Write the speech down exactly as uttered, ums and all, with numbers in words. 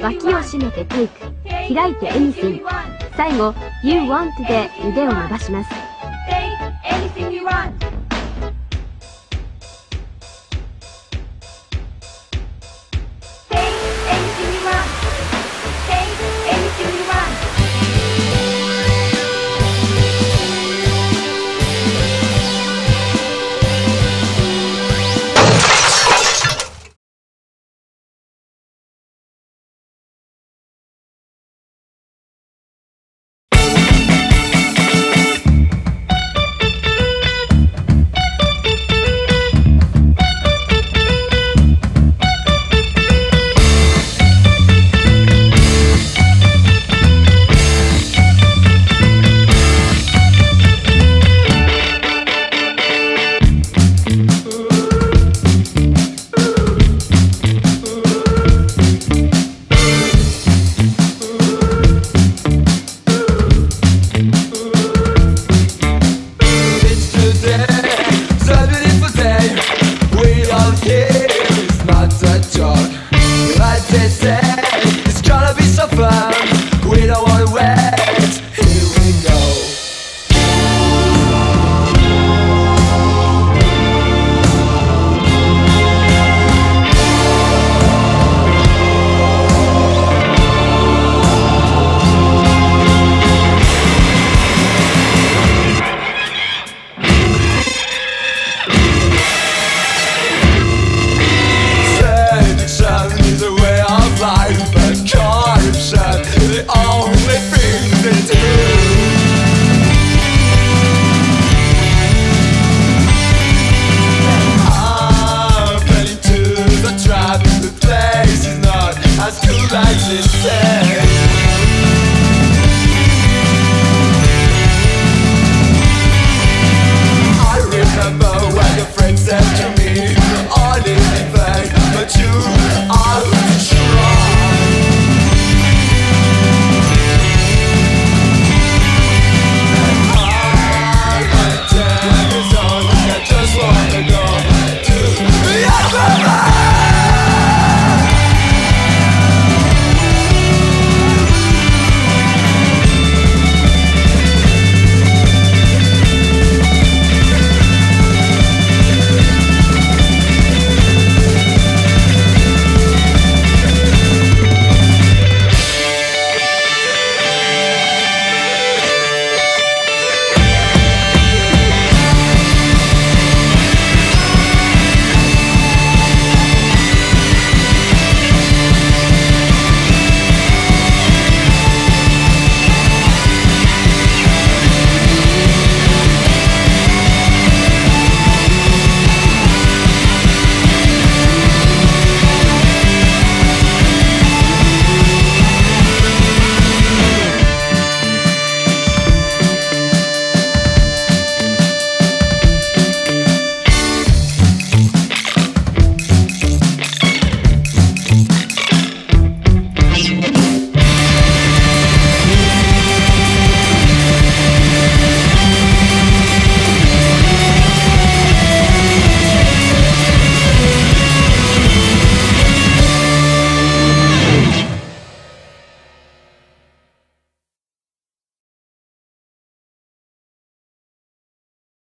脇を締めてテイク、開いてエニシン、最後 You want で腕を伸ばします。